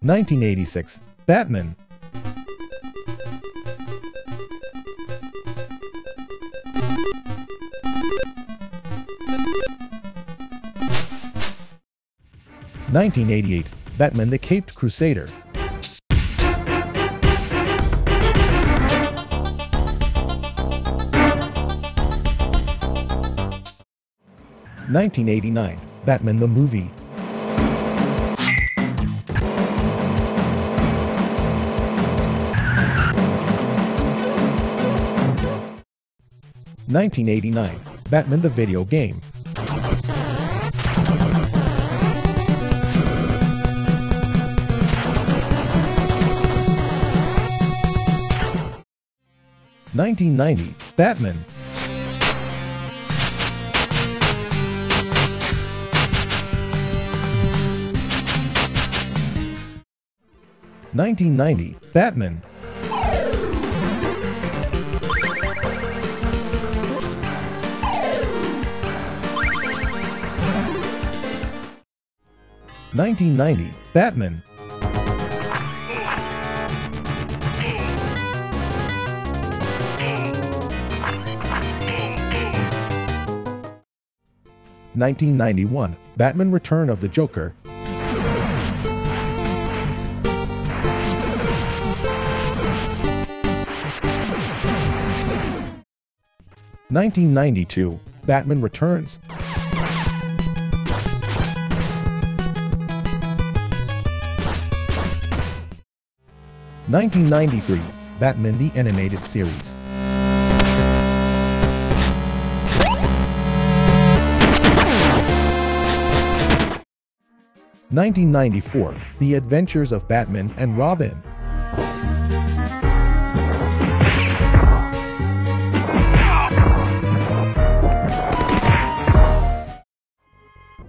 1986, Batman. (1988), Batman: The Caped Crusader. (1989), Batman: The Movie. 1989, Batman: The Video Game. 1990, Batman. 1990, Batman. 1990, Batman. 1991, Batman: Return of the Joker. 1992, Batman Returns. 1993, Batman: The Animated Series. 1994, The Adventures of Batman and Robin.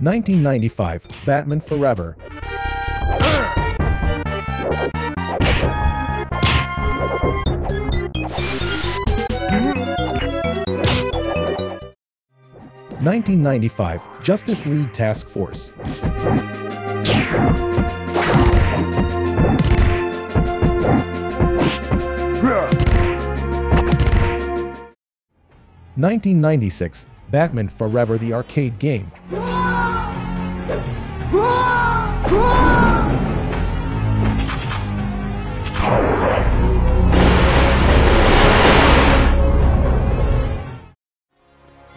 1995, Batman Forever. 1995, Justice League Task Force. 1996, Batman Forever: The Arcade Game.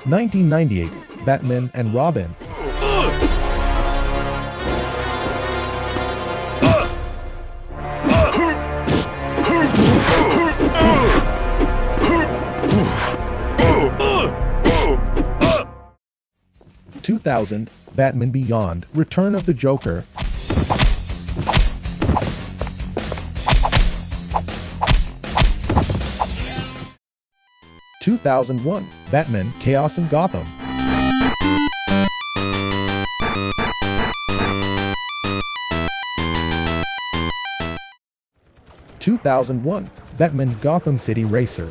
1998, Batman and Robin. 2000, Batman Beyond: Return of the Joker. 2001, Batman: Chaos in Gotham. 2001, Batman: Gotham City Racer.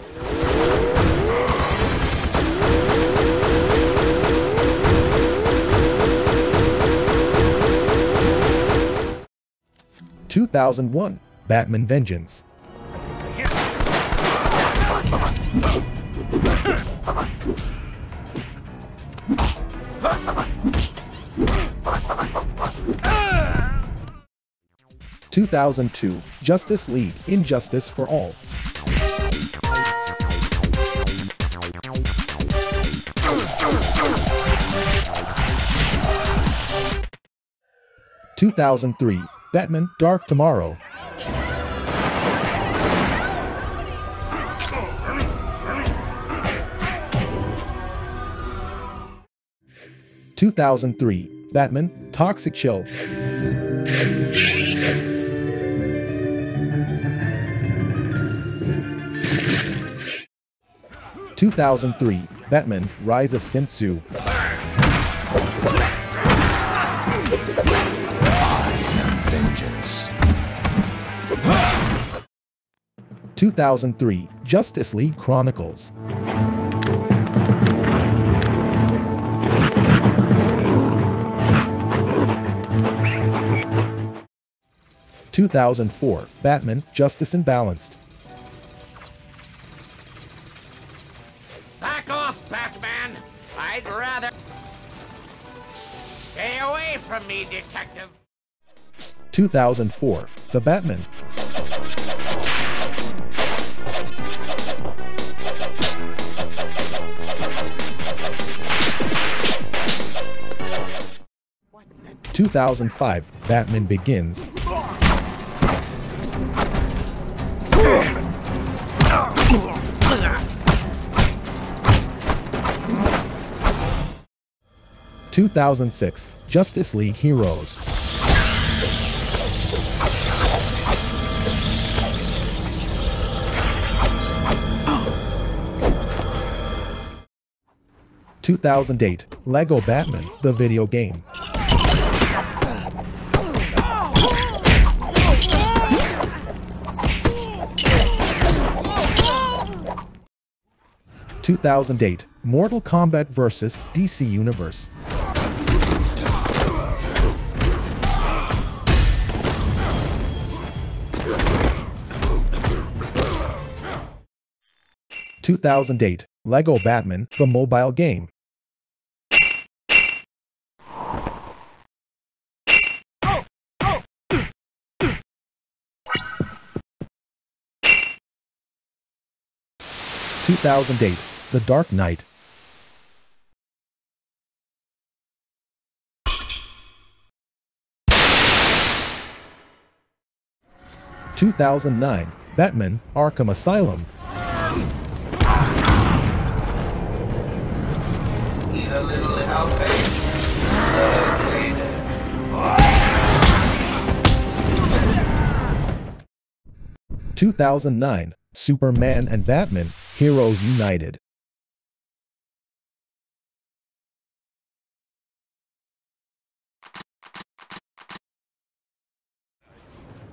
2001, Batman Vengeance. 2002, Justice League: Injustice for All. 2003, Batman: Dark Tomorrow. 2003, Batman: Toxic Chill. 2003, Batman: Rise of Sin Tzu. 2003, Justice League Chronicles. 2004, Batman: Justice Unbalanced. Back off, Batman! I'd rather... Stay away from me, detective! 2004, The Batman. 2005, Batman Begins. 2006, Justice League Heroes. 2008, Lego Batman: The Video Game. 2008, Mortal Kombat vs. DC Universe. 2008, Lego Batman: The Mobile Game. 2008, The Dark Knight. 2009, Batman: Arkham Asylum. 2009, Superman and Batman: Heroes United.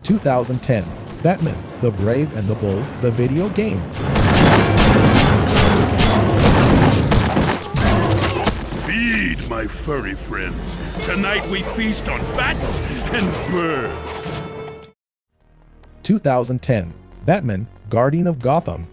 2010, Batman: The Brave and the Bold, The Video Game. 'Feed my furry friends. Tonight we feast on bats and birds.' 2010, Batman: Guardian of Gotham.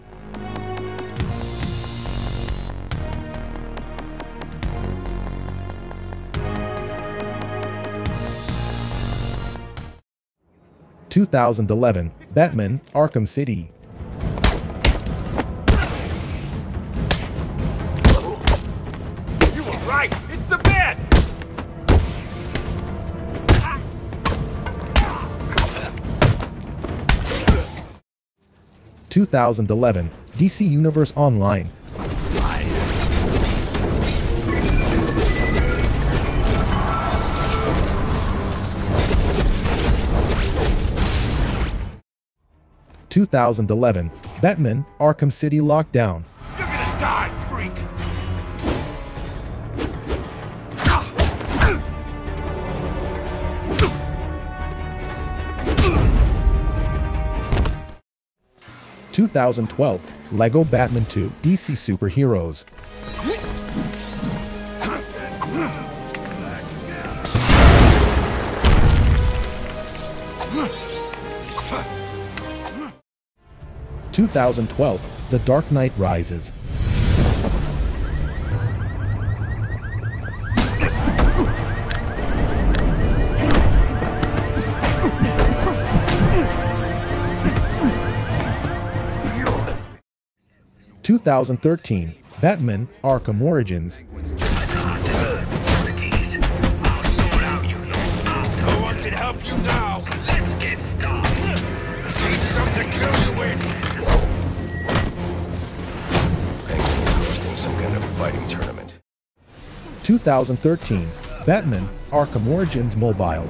2011, Batman: Arkham City. 2011, DC Universe Online. 2011, Batman: Arkham City Lockdown. You're gonna die, freak. 2012, Lego Batman 2, DC Super Heroes. 2012, The Dark Knight Rises. 2013, Batman: Arkham Origins. 2013, Batman: Arkham Origins Mobile.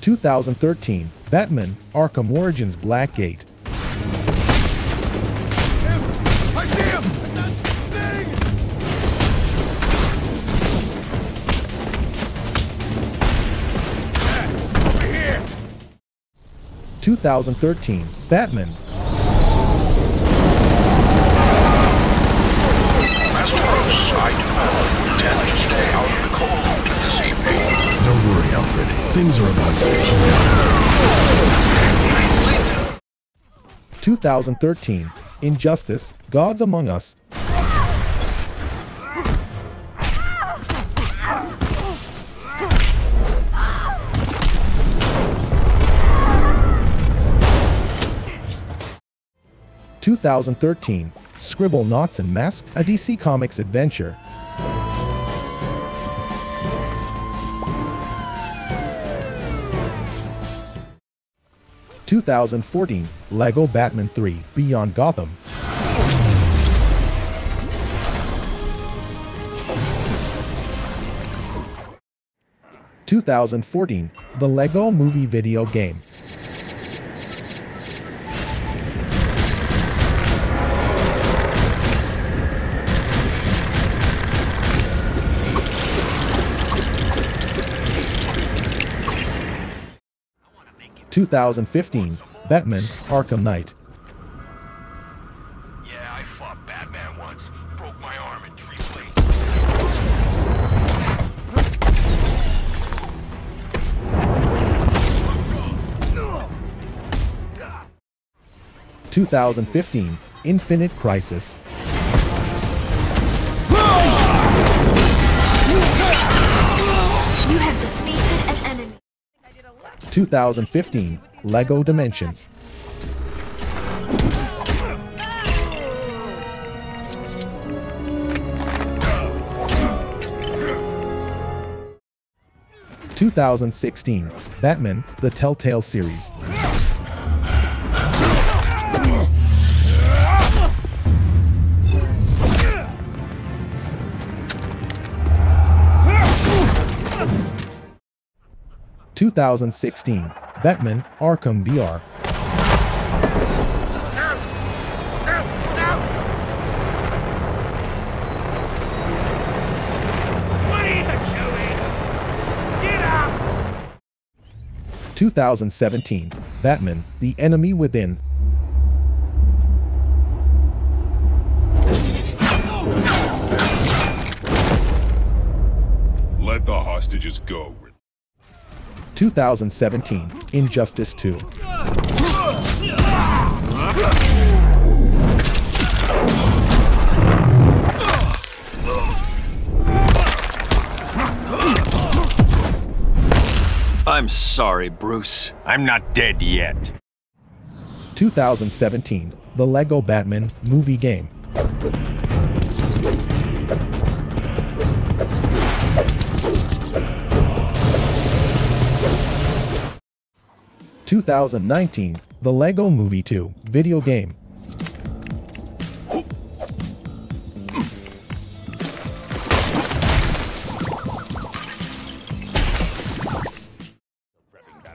2013, Batman: Arkham Origins Blackgate. 2013, Batman: Things are about to heat up. 2013, Injustice, Gods Among Us. 2013, Scribble Knots and Mask, a DC Comics adventure. 2014, Lego Batman 3, Beyond Gotham. 2014, The Lego Movie Video Game. 2015, Batman: Arkham Knight. Yeah, I fought Batman once, broke my arm in 3 places. 2015, Infinite Crisis. 2015, Lego Dimensions. 2016, Batman, The Telltale Series. 2016, Batman, Arkham VR. 2017, Batman, The Enemy Within. 2017, Injustice 2. 'I'm sorry, Bruce. I'm not dead yet. 2017, The Lego Batman Movie Game. 2019, The Lego Movie 2 Video Game.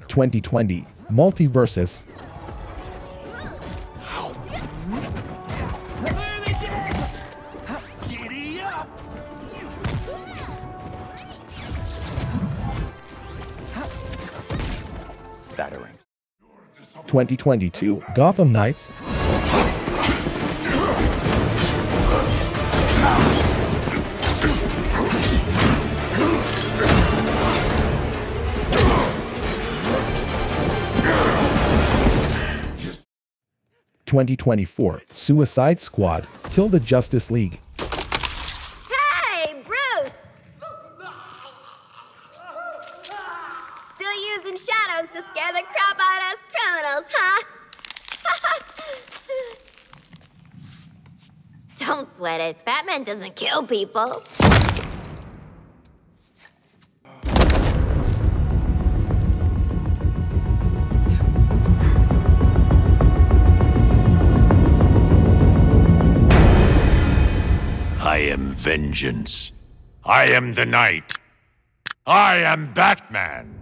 2020, Multiverses. 2022, Gotham Knights. 2024, Suicide Squad, Kill the Justice League. Hey, Bruce! Still using shadows to scare the crap out of us criminals, huh? Don't sweat it. Batman doesn't kill people. 'I am vengeance. I am the night. I am Batman.